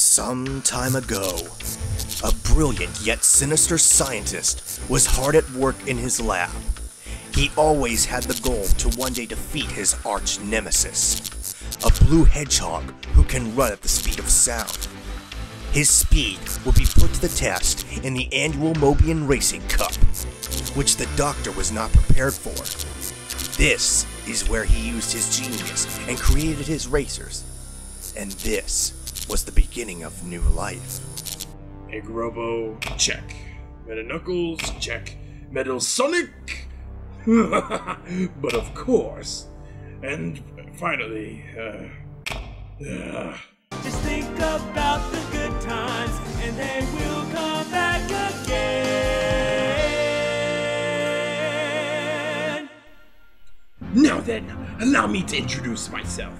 Some time ago, a brilliant yet sinister scientist was hard at work in his lab. He always had the goal to one day defeat his arch nemesis, a blue hedgehog who can run at the speed of sound. His speed would be put to the test in the annual Mobian Racing Cup, which the Doctor was not prepared for. This is where he used his genius and created his racers, and this was the beginning of new life. Egg Robo, check. Metal Knuckles, check. Metal Sonic, but of course. And finally, just think about the good times, and they will come back again. Now then, allow me to introduce myself.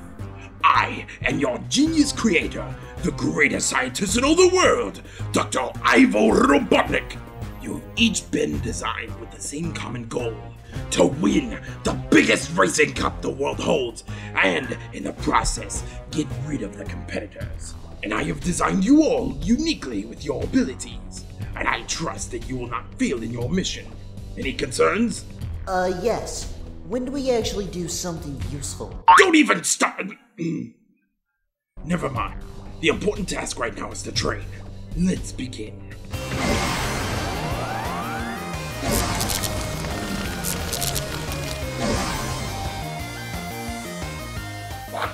I am your genius creator, the greatest scientist in all the world, Dr. Ivo Robotnik. You've each been designed with the same common goal, to win the biggest racing cup the world holds, and in the process, get rid of the competitors. And I have designed you all uniquely with your abilities, and I trust that you will not fail in your mission. Any concerns? Yes. When do we actually do something useful? Don't even stop! Never mind. The important task right now is to train. Let's begin. I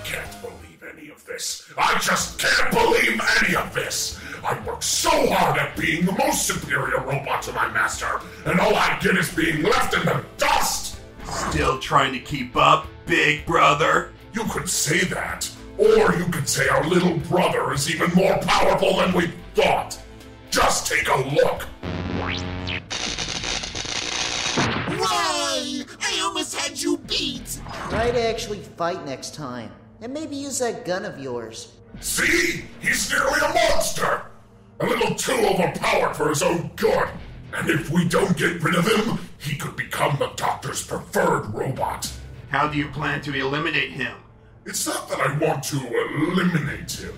can't believe any of this. I just can't believe any of this! I worked so hard at being the most superior robot to my master, and all I get is being left in the dust! Still trying to keep up, big brother? You could say that, or you could say our little brother is even more powerful than we thought. Just take a look. Why? I almost had you beat. Try to actually fight next time, and maybe use that gun of yours. See? He's nearly a monster. A little too overpowered for his own good. And if we don't get rid of him, he could become the Doctor's preferred robot. How do you plan to eliminate him? It's not that I want to eliminate him.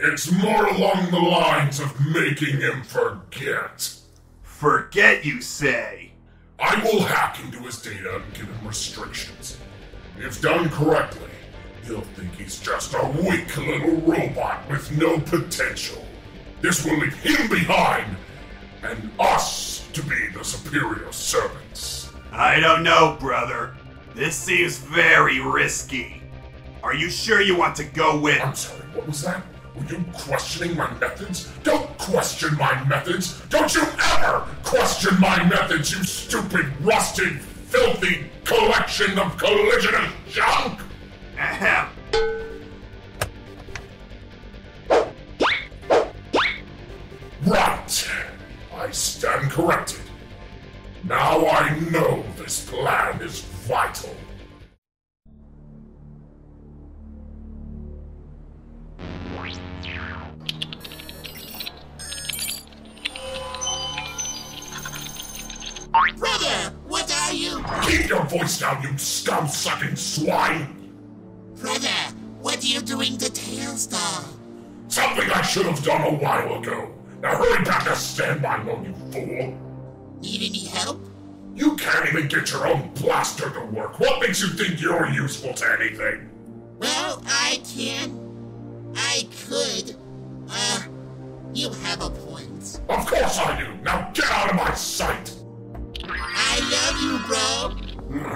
It's more along the lines of making him forget. Forget, you say? I will hack into his data and give him restrictions. If done correctly, he'll think he's just a weak little robot with no potential. This will leave him behind, and us to be the superior servants. I don't know, brother. This seems very risky. Are you sure you want to go with— I'm sorry, what was that? Were you questioning my methods? Don't question my methods! Don't you ever question my methods, you stupid, rusted, filthy collection of collisional junk! Ahem. Right. I stand corrected. Now I know this plan is vital. Brother, what are you? Keep your voice down, you scum-sucking swine! Brother, what are you doing to Tails Doll? Something I should have done a while ago. Now hurry back to standby mode, you fool! Need any help? You can't even get your own blaster to work. What makes you think you're useful to anything? Well, I could. You have a point. Of course I do! Now get out of my sight! I love you, bro.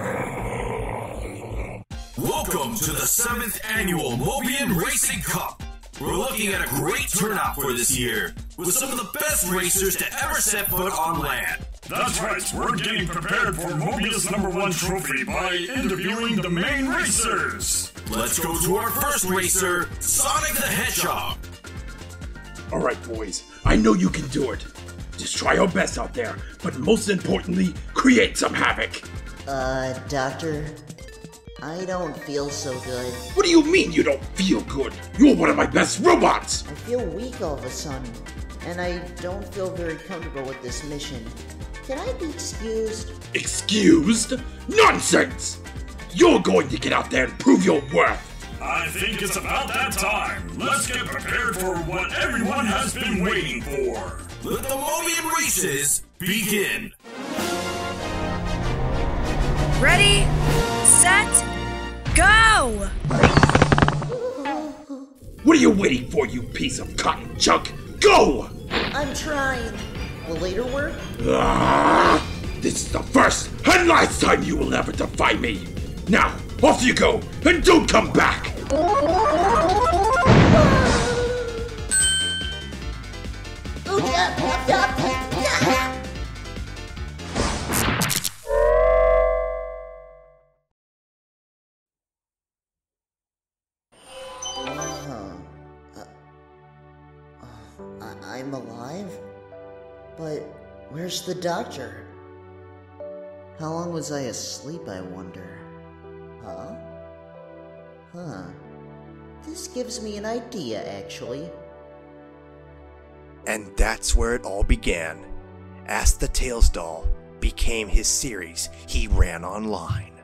Welcome to the 7th annual Mobian Racing Cup. We're looking at a great turnout for this year, with some of the best racers to ever set foot on land. That's right, we're getting prepared for Mobius' #1 trophy by interviewing the main racers. Let's go to our first racer, Sonic the Hedgehog. Alright boys, I know you can do it. Just try your best out there, but most importantly, create some havoc. Doctor, I don't feel so good. What do you mean you don't feel good? You're one of my best robots! I feel weak all of a sudden, and I don't feel very comfortable with this mission. Can I be excused? Excused? Nonsense! You're going to get out there and prove your worth. I think it's about that time. Let's get prepared for what everyone has been waiting for. Let the Mobian races begin. Ready, set, go! What are you waiting for, you piece of cotton junk? Go! I'm trying. Will later work? This is the first and last time you will ever defy me. Now, off you go, and don't come back! I'm alive? But where's the doctor? How long was I asleep, I wonder? Huh. This gives me an idea, actually. And that's where it all began. Ask the Tails Doll became his series he ran online.